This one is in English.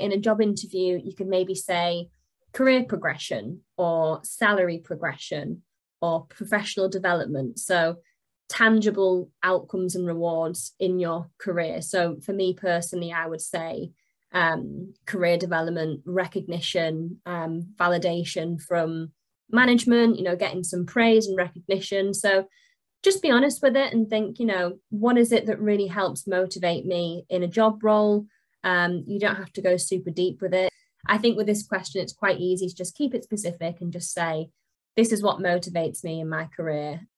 in a job interview, you can maybe say career progression or salary progression or professional development. So tangible outcomes and rewards in your career. So for me personally, I would say career development, recognition, validation from management, you know, getting some praise and recognition. So just be honest with it and think, you know, what is it that really helps motivate me in a job role? You don't have to go super deep with it. I think with this question, it's quite easy to just keep it specific and just say, this is what motivates me in my career.